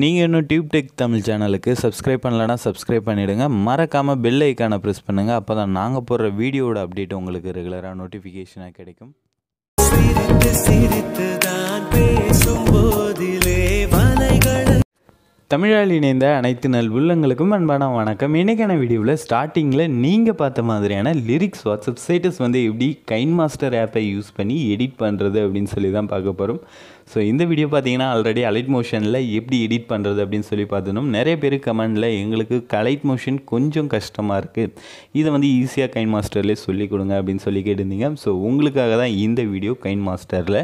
நீங்கள் இன்னும் டியூப்டெக் தமிழ் சேனலுக்கு சப்ஸ்கிரைப் பண்ணலன்னா சப்ஸ்கிரைப் பண்ணிவிடுங்க. மறக்காமல் பெல் ஐக்கானை ப்ரெஸ் பண்ணுங்கள். அப்போ தான் நாங்கள் போடுற வீடியோட அப்டேட் உங்களுக்கு ரெகுலராக நோட்டிஃபிகேஷனாக கிடைக்கும். தமிழால் இணைந்த அனைத்து நல் உள்ளங்களுக்கும் அன்பான வணக்கம். இன்றைக்கான வீடியோவில் ஸ்டார்டிங்கில் நீங்கள் பார்த்த மாதிரியான லிரிக்ஸ் வாட்ஸ்அப் ஸ்டேட்டஸ் எப்படி கைன்மாஸ்டர் ஆப்பை யூஸ் பண்ணி எடிட் பண்ணுறது அப்படின்னு சொல்லி தான் பார்க்க போகிறோம். ஸோ இந்த வீடியோ பார்த்தீங்கன்னா ஆல்ரெடி அலைட் மோஷனில் எப்படி எடிட் பண்ணுறது அப்படின்னு சொல்லி பார்த்துனோம். நிறைய பேர் கமெண்டில் எங்களுக்கு அலைட் மோஷன் கொஞ்சம் கஷ்டமாக இருக்குது, இதை ஈஸியாக கைன்மாஸ்டர்லேயே சொல்லிக் கொடுங்க அப்படின்னு சொல்லி கேட்டிருந்தீங்க. ஸோ உங்களுக்காக தான் இந்த வீடியோ கைன்மாஸ்டரில்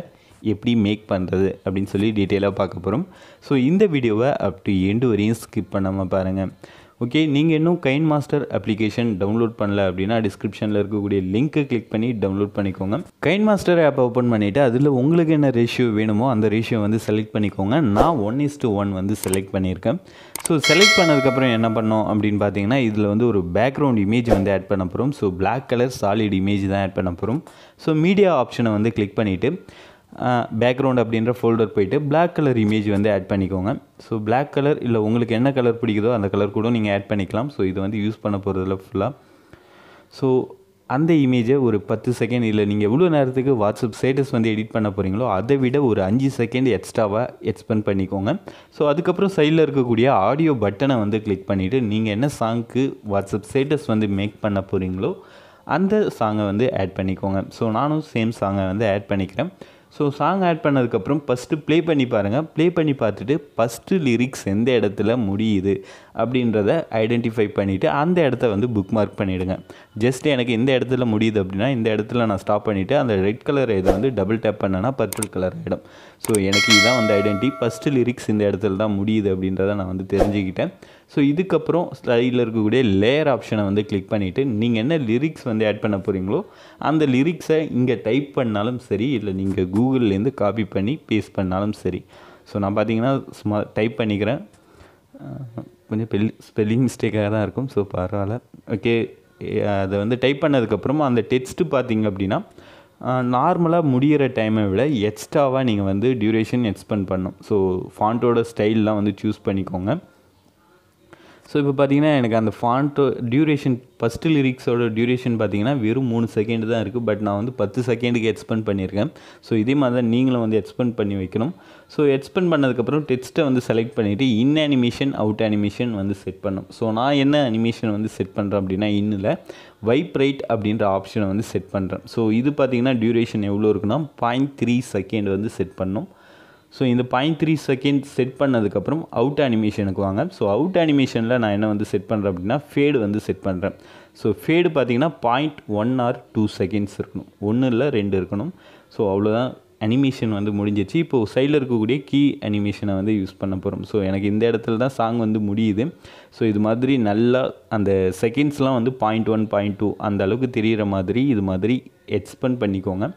எப்படி மேக் பண்ணுறது அப்படின்னு சொல்லி டீட்டெயிலாக பார்க்க போகிறோம். ஸோ இந்த வீடியோவை அப் டு எண்டு வரையும் ஸ்கிப் பண்ணாமல் பாருங்கள். ஓகே, நீங்கள் இன்னும் கைன்மாஸ்டர் அப்ளிகேஷன் டவுன்லோட் பண்ணல அப்படின்னா டிஸ்கிரிப்ஷனில் இருக்கக்கூடிய லிங்க்கை கிளிக் பண்ணி டவுன்லோட் பண்ணிக்கோங்க. கைன்மாஸ்டர் ஆப்பை ஓப்பன் பண்ணிவிட்டு அதில் உங்களுக்கு என்ன ரேஷியோ வேணுமோ அந்த ரேஷியோ செலக்ட் பண்ணிக்கோங்க. நான் 1:1 செலக்ட் பண்ணியிருக்கேன். ஸோ செலக்ட் பண்ணதுக்கப்புறம் என்ன பண்ணோம் அப்படின்னு பார்த்தீங்கன்னா இதில் ஒரு பேக்ரவுண்ட் இமேஜ் ஆட் பண்ண போகிறோம். So black colour solid image தான் ஆட் பண்ண போகிறோம். ஸோ மீடியா ஆப்ஷனை கிளிக் பண்ணிவிட்டு பேக்ரவுண்ட் அப்படின்ற ஃபோல்டர் போய்ட்டு பிளாக் கலர் இமேஜ் ஆட் பண்ணிக்கோங்க. ஸோ பிளாக் கலர் இல்லை உங்களுக்கு என்ன கலர் பிடிக்குதோ அந்த கலர் கூட நீங்கள் ஆட் பண்ணிக்கலாம். ஸோ இது யூஸ் பண்ண போகிறதுல ஃபுல்லாக. ஸோ அந்த இமேஜை ஒரு 10 செகண்ட் இல்லை நீங்கள் எவ்வளோ நேரத்துக்கு வாட்ஸ்அப் ஸ்டேட்டஸ் எடிட் பண்ண போகிறீங்களோ அதை விட ஒரு 5 செகண்ட் எக்ஸ்ட்ராவாக எக்ஸ்பெண்ட் பண்ணிக்கோங்க. ஸோ அதுக்கப்புறம் சைடில் இருக்கக்கூடிய ஆடியோ பட்டனை கிளிக் பண்ணிவிட்டு நீங்கள் என்ன சாங்க்கு வாட்ஸ்அப் ஸ்டேட்டஸ் மேக் பண்ண போகிறீங்களோ அந்த சாங்கை ஆட் பண்ணிக்கோங்க. ஸோ நானும் சேம் சாங்கை ஆட் பண்ணிக்கிறேன். ஸோ சாங் ஆட் பண்ணதுக்கப்புறம் ஃபஸ்ட்டு ப்ளே பண்ணி பாருங்கள். ப்ளே பண்ணி பார்த்துட்டு ஃபஸ்ட்டு லிரிக்ஸ் எந்த இடத்துல முடியுது அப்படின்றத ஐடென்டிஃபை பண்ணிவிட்டு அந்த இடத்த புக் மார்க் பண்ணிவிடுங்க. ஜஸ்ட் எனக்கு இந்த இடத்துல முடியுது அப்படின்னா இந்த இடத்துல நான் ஸ்டாப் பண்ணிவிட்டு அந்த ரெட் கலர் இதை டபுள் டேப் பண்ணேன்னா பர்பிள் கலர் ஆகிடும். ஸோ எனக்கு இதுதான் ஐடென்டி ஃபஸ்ட்டு லிரிக்ஸ் இந்த இடத்துல தான் முடியுது அப்படின்றத நான் தெரிஞ்சுக்கிட்டேன். ஸோ இதுக்கப்புறம் ஸ்லைடில் இருக்கக்கூடிய லேயர் ஆப்ஷனை கிளிக் பண்ணிவிட்டு நீங்கள் என்ன லிரிக்ஸ் ஆட் பண்ண போகிறீங்களோ அந்த லிரிக்ஸை இங்கே டைப் பண்ணாலும் சரி இல்லை நீங்கள் கூகுள்லேருந்து காப்பி பண்ணி பேஸ்ட் பண்ணாலும் சரி. ஸோ நான் பார்த்தீங்கன்னா சும்மா டைப் பண்ணிக்கிறேன். கொஞ்சம் ஸ்பெல்லிங் மிஸ்டேக்காக தான் இருக்கும். ஸோ பரவாயில்ல. ஓகே, அதை டைப் பண்ணதுக்கப்புறமா அந்த டெக்ஸ்ட்டு பார்த்தீங்க அப்படின்னா நார்மலாக முடிகிற டைமை விட எக்ஸ்ட்ராவாக நீங்கள் டியூரேஷன் எக்ஸ்பெண்ட் பண்ணணும். ஸோ ஃபாண்ட்டோட ஸ்டைல்லாம் சூஸ் பண்ணிக்கோங்க. ஸோ இப்போ பார்த்தீங்கன்னா எனக்கு அந்த ஃபாண்ட்டோ டியூரேஷன் ஃபஸ்ட்டு லிரிக்ஸோட டியூரேஷன் பார்த்தீங்கன்னா வெறும் 3 செகண்டு தான் இருக்குது. பட் நான் 10 செகண்டுக்கு எக்ஸ்பெண்ட் பண்ணியிருக்கேன். ஸோ இதே மாதிரி தான் நீங்களும் எக்ஸ்பெண்ட் பண்ணி வைக்கணும். ஸோ எக்ஸ்பெண்ட் பண்ணதுக்கப்புறம் டெக்ஸ்ட்டை செலக்ட் பண்ணிவிட்டு in animation out animation set பண்ணணும். ஸோ நான் என்ன அனிமேஷன் செட் பண்ணுறேன் அப்படின்னா இன்னில் வைப்ரேட் அப்படின்ற ஆப்ஷனை செட் பண்ணுறேன். ஸோ இது பார்த்தீங்கன்னா டியூரேஷன் எவ்வளோ இருக்குன்னா 0.3 செகண்ட் செட் பண்ணணும். ஸோ இந்த 0.3 செகண்ட் செட் பண்ணதுக்கப்புறம் அவுட் அனிமேஷனுக்கு வாங்க. ஸோ அவுட் அனிமேஷனில் நான் என்ன செட் பண்ணுறேன் அப்படின்னா ஃபேடு செட் பண்ணுறேன். ஸோ ஃபேடு பார்த்தீங்கன்னா 0.1 or 2 செகண்ட்ஸ் இருக்கணும், 1 இல்லை 2 இருக்கணும். ஸோ அவ்வளோதான் அனிமேஷன் முடிஞ்சிச்சு. இப்போது சைடில் இருக்கக்கூடிய கீ அனிமேஷனை யூஸ் பண்ண போகிறோம். ஸோ எனக்கு இந்த இடத்துல தான் சாங் முடியுது. ஸோ இது மாதிரி நல்லா அந்த செகண்ட்ஸ்லாம் 0.1, 0.2 அந்த அளவுக்கு தெரிகிற மாதிரி இது மாதிரி எக்ஸ்பெண்ட் பண்ணிக்கோங்க.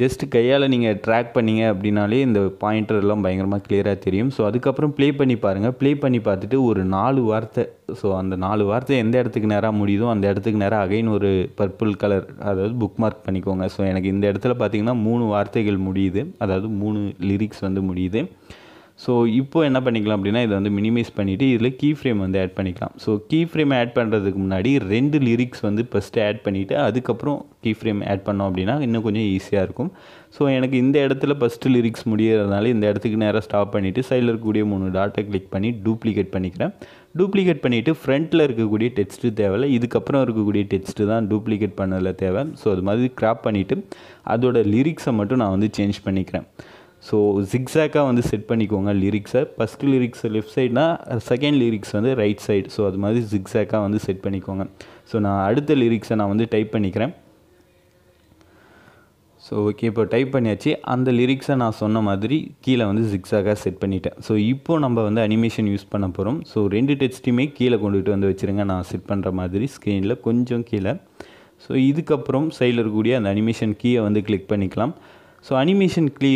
ஜஸ்ட்டு கையால் நீங்கள் ட்ராக் பண்ணிங்க அப்படின்னாலே இந்த பாயிண்டர்லாம் பயங்கரமாக கிளியராக தெரியும். ஸோ அதுக்கப்புறம் ப்ளே பண்ணி பாருங்கள். ப்ளே பண்ணி பார்த்துட்டு ஒரு 4 வார்த்தை. ஸோ அந்த 4 வார்த்தை எந்த இடத்துக்கு நேராக முடியுதோ அந்த இடத்துக்கு நேராக அகைன் ஒரு பர்பிள் கலர் அதாவது புக் மார்க் பண்ணிக்கோங்க. ஸோ எனக்கு இந்த இடத்துல பார்த்திங்கன்னா 3 வார்த்தைகள் முடியுது, அதாவது 3 லிரிக்ஸ் முடியுது. ஸோ இப்போது என்ன பண்ணிக்கலாம் அப்படின்னா இதை மினிமைஸ் பண்ணிவிட்டு இதில் கீ ஃப்ரேம் ஆட் பண்ணிக்கலாம். ஸோ கீ ஃப்ரேம் ஆட் பண்ணுறதுக்கு முன்னாடி 2 லிரிக்ஸ் ஃபஸ்ட்டு ஆட் பண்ணிவிட்டு அதுக்கப்புறம் கீ ஃப்ரேம் ஆட் பண்ணோம் அப்படின்னா இன்னும் கொஞ்சம் ஈஸியாக இருக்கும். ஸோ எனக்கு இந்த இடத்துல ஃபஸ்ட்டு லிரிக்ஸ் முடியறதுனால இந்த இடத்துக்கு நேராக ஸ்டாப் பண்ணிவிட்டு சைடில் இருக்கக்கூடிய 3 டாட்டை கிளிக் பண்ணி டூப்ளிகேட் பண்ணிக்கிறேன். டூப்ளிகேட் பண்ணிவிட்டு ஃப்ரண்ட்டில் இருக்கக்கூடிய டெக்ஸ்ட்டு தேவையில்லை, இதுக்கப்புறம் இருக்கக்கூடிய டெக்ஸ்ட்டு தான் டூப்ளிகேட் பண்ணதில் தேவை. ஸோ அது மாதிரி கிராப் பண்ணிவிட்டு அதோட லிரிக்ஸை மட்டும் நான் சேஞ்ச் பண்ணிக்கிறேன். ஸோ ஜிக்ஸாக்காக செட் பண்ணிக்கோங்க லிரிக்ஸை. ஃபஸ்ட்டு லிரிக்ஸ் லெஃப்ட் சைடுனா second lyrics right side. So அது மாதிரி ஜிக்ஸாக்காக செட் பண்ணிக்கோங்க. ஸோ நான் அடுத்த லிரிக்ஸை நான் டைப் பண்ணிக்கிறேன். ஸோ ஓகே, இப்போ டைப் பண்ணியாச்சு. அந்த லிரிக்ஸை நான் சொன்ன மாதிரி கீழே ஜிக்ஸாக்காக செட் பண்ணிட்டேன். ஸோ இப்போது நம்ம அனிமேஷன் யூஸ் பண்ண போகிறோம். ஸோ 2 டெக்ஸ்ட்டுமே கீழே கொண்டுகிட்டு வச்சுருங்க. நான் செட் பண்ணுற மாதிரி ஸ்க்ரீனில் கொஞ்சம் கீழே. ஸோ இதுக்கப்புறம் சைடில் இருக்கக்கூடிய அந்த அனிமேஷன் கீயை கிளிக் பண்ணிக்கலாம். ஸோ அனிமேஷன் கீ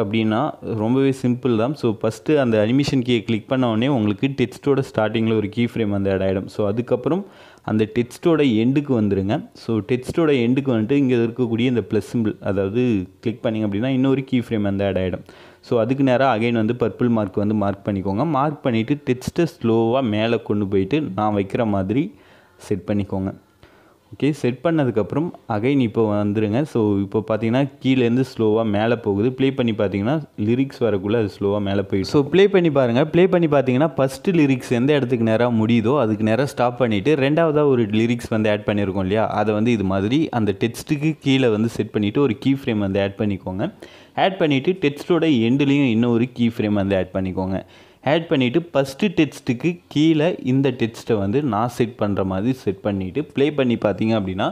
அப்படின்னா ரொம்பவே சிம்பிள் தான். ஸோ ஃபஸ்ட்டு அந்த அனிமேஷன் கீயை கிளிக் பண்ண உடனே உங்களுக்கு டெக்ஸ்ட்டோட ஸ்டார்டிங்கில் ஒரு கீ ஃப்ரேம் ஆட் ஆகிடும். ஸோ அதுக்கப்புறம் அந்த டெக்ஸ்ட்டோட எண்டுக்கு வந்துடுங்க. ஸோ டெக்ஸ்ட்டோட எண்டுக்கு இங்கே இருக்கக்கூடிய இந்த ப்ளஸ் சிம்பிள் அதாவது கிளிக் பண்ணிங்க அப்படின்னா இன்னொரு கீ ஃப்ரேம் ஆட் ஆகிடும். ஸோ அதுக்கு நேராக அகைன் வந்து பர்பிள் மார்க் வந்து மார்க் பண்ணிக்கோங்க. மார்க் பண்ணிவிட்டு டெக்ஸ்ட்டை ஸ்லோவாக மேலே கொண்டு போயிட்டு நான் வைக்கிற மாதிரி செட் பண்ணிக்கோங்க. ஓகே, செட் பண்ணதுக்கப்புறம் அகைன் இப்போ வந்துடுங்க. ஸோ இப்போ பார்த்தீங்கன்னா கீழேருந்து ஸ்லோவாக மேலே போகுது. ப்ளே பண்ணி பார்த்தீங்கன்னா லிரிக்ஸ் வரக்குள்ளே அது ஸ்லோவாக மேலே போயிடும். ஸோ ப்ளே பண்ணி பாருங்கள். ப்ளே பண்ணி பார்த்தீங்கன்னா ஃபஸ்ட்டு லிரிக்ஸ் எந்த இடத்துக்கு நேராக முடியுதோ அதுக்கு நேராக ஸ்டாப் பண்ணிவிட்டு ரெண்டாவதாக ஒரு லிரிக்ஸ் வந்து ஆட் பண்ணியிருக்கோம் இல்லையா, அதை வந்து இது மாதிரி அந்த டெக்ஸ்ட்டுக்கு கீழே வந்து செட் பண்ணிவிட்டு ஒரு கீ ஃப்ரேம் வந்து ஆட் பண்ணிக்கோங்க. ஆட் பண்ணிவிட்டு டெக்ஸ்ட்டோட எண்டுலேயும் இன்னொரு கீ ஃப்ரேம் வந்து ஆட் பண்ணிக்கோங்க. ஆட் பண்ணிவிட்டு ஃபஸ்ட்டு டெக்ஸ்ட்டுக்கு கீழே இந்த டெக்ஸ்ட்டை வந்து நான் செட் பண்ணுற மாதிரி செட் பண்ணிவிட்டு ப்ளே பண்ணி பார்த்தீங்க அப்படின்னா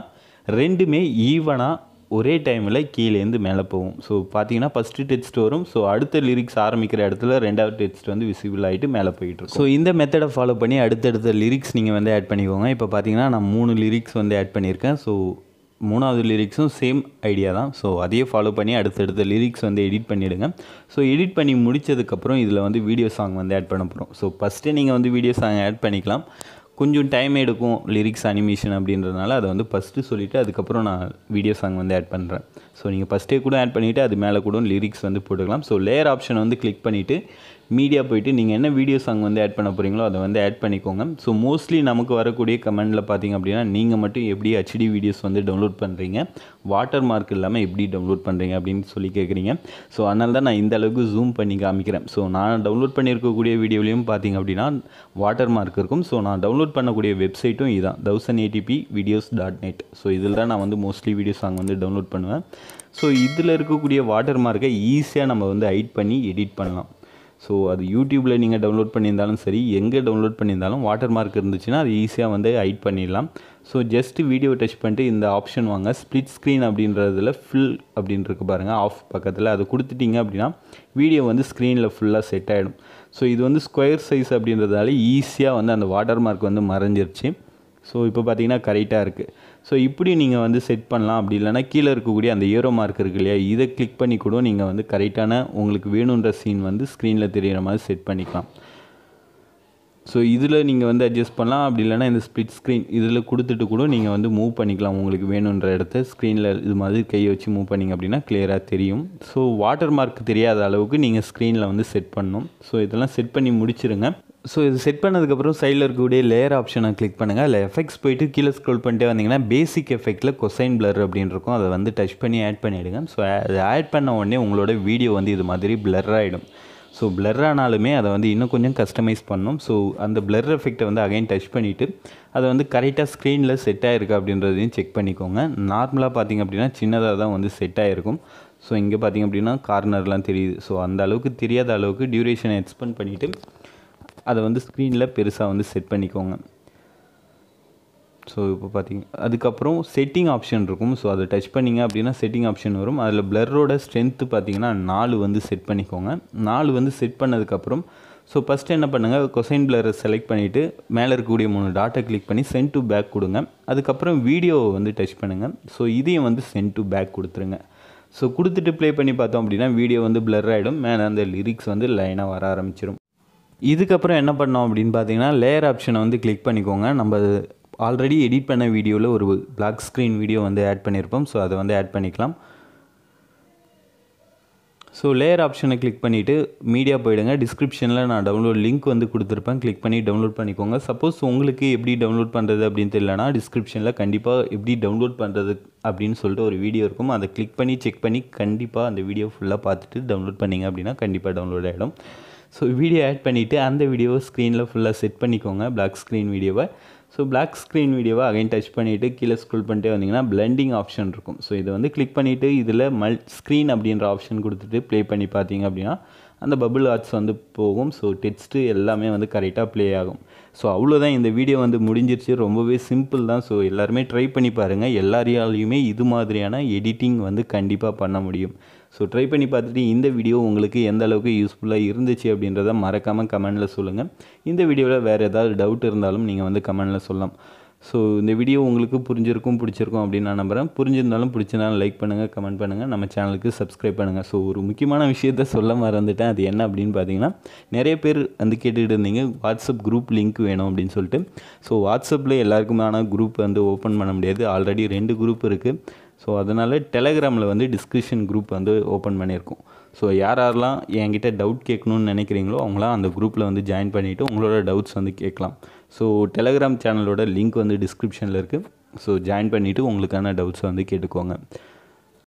ரெண்டுமே ஈவனாக ஒரே டைமில் கீழேருந்து மேலே போகும். ஸோ பார்த்தீங்கன்னா ஃபஸ்ட்டு டெக்ஸ்ட் வரும். ஸோ அடுத்த லிரிக்ஸ் ஆரம்பிக்கிற இடத்துல ரெண்டாவது டெக்ஸ்ட் வந்து விசிபிள் ஆகிட்டு மேலே போயிட்டுருக்கும். ஸோ இந்த மெத்தடை ஃபாலோ பண்ணி அடுத்தடுத்த லிரிக்ஸ் நீங்கள் வந்து ஆட் பண்ணிக்கோங்க. இப்போ பார்த்தீங்கன்னா நான் 3 லிரிக்ஸ் வந்து ஆட் பண்ணியிருக்கேன். ஸோ மூணாவது லிரிக்ஸும் சேம் ஐடியா தான். ஸோ அதையே ஃபாலோ பண்ணி அடுத்தடுத்த லிரிக்ஸ் வந்து எடிட் பண்ணிவிடுங்க. ஸோ எடிட் பண்ணி முடித்ததுக்கப்புறம் இதில் வந்து வீடியோ சாங் வந்து ஆட் பண்ண போகிறோம். ஸோ ஃபஸ்ட்டே நீங்கள் வந்து வீடியோ சாங் ஆட் பண்ணிக்கலாம். கொஞ்சம் டைம் எடுக்கும் லிரிக்ஸ் அனிமேஷன் அப்படின்றதுனால அதை வந்து ஃபஸ்ட்டு சொல்லிவிட்டு அதுக்கப்புறம் நான் வீடியோ சாங் வந்து ஆட் பண்ணுறேன். ஸோ நீங்கள் ஃபஸ்ட்டே கூட ஆட் பண்ணிவிட்டு அது மேலே கூட லிரிக்ஸ் வந்து போட்டுக்கலாம். ஸோ லேயர் ஆப்ஷனை வந்து கிளிக் பண்ணிவிட்டு மீடியா போய்ட்டு நீங்கள் என்ன வீடியோ சாங் வந்து ஆட் பண்ண போகிறீங்களோ அதை வந்து ஆட் பண்ணிக்கோங்க. ஸோ மோஸ்ட்லி நமக்கு வரக்கூடிய கமெண்டில் பார்த்திங்க அப்படின்னா நீங்கள் மட்டும் எப்படி ஹெச்டி வீடியோஸ் வந்து டவுன்லோட் பண்ணுறீங்க, வாட்டர் மார்க் இல்லாமல் எப்படி டவுன்லோட் பண்ணுறீங்க அப்படின்னு சொல்லி கேட்குறீங்க. ஸோ அதனால தான் நான் இந்த அளவுக்கு ஜூம் பண்ணி காமிக்கிறேன். ஸோ நான் டவுன்லோட் பண்ணியிருக்கக்கூடிய வீடியோலையும் பார்த்திங்க அப்படின்னா வாட்டர் மார்க் இருக்கும். ஸோ நான் டவுன்லோட் பண்ணக்கூடிய வெப்சைட்டும் இதுதான் 1080pvideos.net. ஸோ இதில் தான் நான் வந்து மோஸ்ட்லி வீடியோ சாங் வந்து டவுன்லோட் பண்ணுவேன். ஸோ இதில் இருக்கக்கூடிய வாட்டர் மார்க்கை ஈஸியாக நம்ம வந்து ஹைட் பண்ணி எடிட் பண்ணலாம். ஸோ அது யூடியூப்பில் நீங்கள் டவுன்லோட் பண்ணியிருந்தாலும் சரி, எங்கே டவுன்லோட் பண்ணியிருந்தாலும் வாட்டர் மார்க் இருந்துச்சுன்னா அது ஈஸியாக வந்து ஹைட் பண்ணிடலாம். ஸோ ஜஸ்ட்டு வீடியோ டச் பண்ணிட்டு இந்த ஆப்ஷன் வாங்க, ஸ்ப்ளிட் ஸ்க்ரீன் அப்படின்றதுல ஃபுல் அப்படின்னு இருக்கு பாருங்கள் ஆஃப் பக்கத்தில், அது கொடுத்துட்டிங்க அப்படின்னா வீடியோ வந்து ஸ்க்ரீனில் ஃபுல்லாக செட் ஆகிடும். ஸோ இது வந்து ஸ்கொயர் சைஸ் அப்படின்றதால ஈஸியாக வந்து அந்த வாட்டர் மார்க் வந்து மறைஞ்சிருச்சு. ஸோ இப்போ பார்த்தீங்கன்னா கரெக்டாக இருக்குது. ஸோ இப்படி நீங்கள் வந்து செட் பண்ணலாம். அப்படி இல்லைனா கீழே இருக்கக்கூடிய அந்த ஏரோ மார்க் இருக்கு இல்லையா, இதை கிளிக் பண்ணி கூட நீங்கள் வந்து கரெக்டான உங்களுக்கு வேணுன்ற சீன் வந்து ஸ்க்ரீனில் தெரிகிற மாதிரி செட் பண்ணிக்கலாம். ஸோ இதில் நீங்கள் வந்து அட்ஜஸ்ட் பண்ணலாம். அப்படி இல்லைனா இந்த ஸ்ப்ளிட் ஸ்க்ரீன் இதில் கொடுத்துட்டு கூட நீங்கள் வந்து மூவ் பண்ணிக்கலாம். உங்களுக்கு வேணுன்ற இடத்த ஸ்க்ரீனில் இது மாதிரி கையை வச்சு மூவ் பண்ணிங்க அப்படின்னா கிளியராக தெரியும். ஸோ வாட்டர் மார்க் தெரியாத அளவுக்கு நீங்கள் ஸ்க்ரீனில் வந்து செட் பண்ணணும். ஸோ இதெல்லாம் செட் பண்ணி முடிச்சுருங்க. ஸோ இது செட் பண்ணதுக்கப்புறம் சைடில் இருக்கக்கூடிய லேயர் ஆப்ஷனை கிளிக் பண்ணுங்கள். இல்லை எஃபெக்ட்ஸ் போய்ட்டு கீழே ஸ்க்ரோல் பண்ணிட்டே வந்தீங்கன்னா பேசிக் எஃபெக்டில் கொசைன் பிளர் அப்படின்னு இருக்கும். அதை வந்து டச் பண்ணி ஆட் பண்ணிவிடுங்க. ஸோ அதை ஆட் பண்ண உடனே உங்களோட வீடியோ வந்து இது மாதிரி பிளர் ஆகிடும். ஸோ பிளர் ஆனாலுமே அதை வந்து இன்னும் கொஞ்சம் கஸ்டமைஸ் பண்ணணும். ஸோ அந்த பிளர் எஃபெக்டை வந்து அகைன் டச் பண்ணிவிட்டு அதை வந்து கரெக்டாக ஸ்க்ரீனில் செட் ஆகிருக்கா அப்படின்றதையும் செக் பண்ணிக்கோங்க. நார்மலாக பார்த்திங்க அப்படின்னா சின்னதாக தான் வந்து செட் ஆகிருக்கும். ஸோ இங்கே பார்த்திங்க அப்படின்னா கார்னர்லாம் தெரியுது. ஸோ அந்த அளவுக்கு தெரியாத அளவுக்கு டியூரேஷனை எக்ஸ்பெண்ட் பண்ணிவிட்டு அதை வந்து ஸ்க்ரீனில் பெருசாக வந்து செட் பண்ணிக்கோங்க. ஸோ இப்போ பார்த்திங்க அதுக்கப்புறம் செட்டிங் ஆப்ஷன் இருக்கும். ஸோ அதை டச் பண்ணிங்க அப்படின்னா செட்டிங் ஆப்ஷன் வரும். அதில் பிளரோட ஸ்ட்ரென்த்து பார்த்திங்கன்னா 4 வந்து செட் பண்ணிக்கோங்க. 4 வந்து செட் பண்ணதுக்கப்புறம் ஸோ ஃபஸ்ட்டு என்ன பண்ணுங்கள், கொசைன் பிளரை செலக்ட் பண்ணிவிட்டு மேலே இருக்கக்கூடிய 3 டாட்டை கிளிக் பண்ணி சென்ட் டு பேக் கொடுங்க. அதுக்கப்புறம் வீடியோவை வந்து டச் பண்ணுங்கள். ஸோ இதையும் வந்து சென்ட் டு பேக் கொடுத்துருங்க. ஸோ கொடுத்துட்டு ப்ளே பண்ணி பார்த்தோம் அப்படின்னா வீடியோ வந்து பிளர் ஆகிடும். மேலே அந்த லிரிக்ஸ் வந்து லைனாக வர ஆரம்பிச்சிடும். இதுக்கப்புறம் என்ன பண்ணோம் அப்படின்னு பார்த்தீங்கன்னா லேயர் ஆப்ஷனை வந்து கிளிக் பண்ணிக்கோங்க. நம்ம ஆல்ரெடி எடிட் பண்ண வீடியோவில் ஒரு பிளாக் ஸ்க்ரீன் வீடியோ வந்து ஆட் பண்ணியிருப்போம். ஸோ அதை வந்து ஆட் பண்ணிக்கலாம். ஸோ லேயர் ஆப்ஷனை கிளிக் பண்ணிவிட்டு மீடியா போயிடுங்க. டிஸ்கிரிப்ஷனில் நான் டவுன்லோட் லிங்க் வந்து கொடுத்துருப்பேன், கிளிக் பண்ணி டவுன்லோட் பண்ணிக்கோங்க. சப்போஸ் உங்களுக்கு எப்படி டவுன்லோட் பண்ணுறது அப்படின்னு தெரியலனா டிஸ்கிரிப்ஷனில் கண்டிப்பாக எப்படி டவுன்லோட் பண்ணுறது அப்படின்னு சொல்லிட்டு ஒரு வீடியோ இருக்கும். அதை கிளிக் பண்ணி செக் பண்ணி கண்டிப்பாக அந்த வீடியோ ஃபுல்லாக பார்த்துட்டு டவுன்லோட் பண்ணிங்க அப்படின்னா கண்டிப்பாக டவுன்லோட் ஆகிடும். ஸோ வீடியோ ஆட் பண்ணிவிட்டு அந்த வீடியோவை ஸ்க்ரீனில் ஃபுல்லாக செட் பண்ணிக்கோங்க, பிளாக் ஸ்க்ரீன் வீடியோவை. ஸோ பிளாக் ஸ்க்ரீன் வீடியோவை அகைன் டச் பண்ணிவிட்டு கீழே ஸ்க்ரோல் பண்ணிட்டே வந்தீங்கன்னா பிளெண்டிங் ஆப்ஷன் இருக்கும். ஸோ இதை வந்து கிளிக் பண்ணிவிட்டு இதில் ஸ்க்ரீன் அப்படின்ற ஆப்ஷன் கொடுத்துட்டு ப்ளே பண்ணி பார்த்தீங்க அப்படின்னா அந்த பபிள் ஆர்ட்ஸ் வந்து போகும். ஸோ டெக்ஸ்ட்டு எல்லாமே வந்து கரெக்டாக ப்ளே ஆகும். ஸோ அவ்வளோதான், இந்த வீடியோ வந்து முடிஞ்சிருச்சு. ரொம்பவே சிம்பிள் தான். ஸோ எல்லாருமே ட்ரை பண்ணி பாருங்கள். எல்லாராலையுமே இது மாதிரியான எடிட்டிங் வந்து கண்டிப்பாக பண்ண முடியும். ஸோ ட்ரை பண்ணி பார்த்துட்டு இந்த வீடியோ உங்களுக்கு எந்த அளவுக்கு யூஸ்ஃபுல்லாக இருந்துச்சு அப்படின்றத மறக்காமல் கமெண்டில் சொல்லுங்கள். இந்த வீடியோவில் வேறு ஏதாவது டவுட் இருந்தாலும் நீங்கள் வந்து கமெண்டில் சொல்லலாம். So, this video is So, Telegram discussion group open. So, if you have a doubt, you can join your doubts. So, Telegram channel link in the description. So, join your doubts.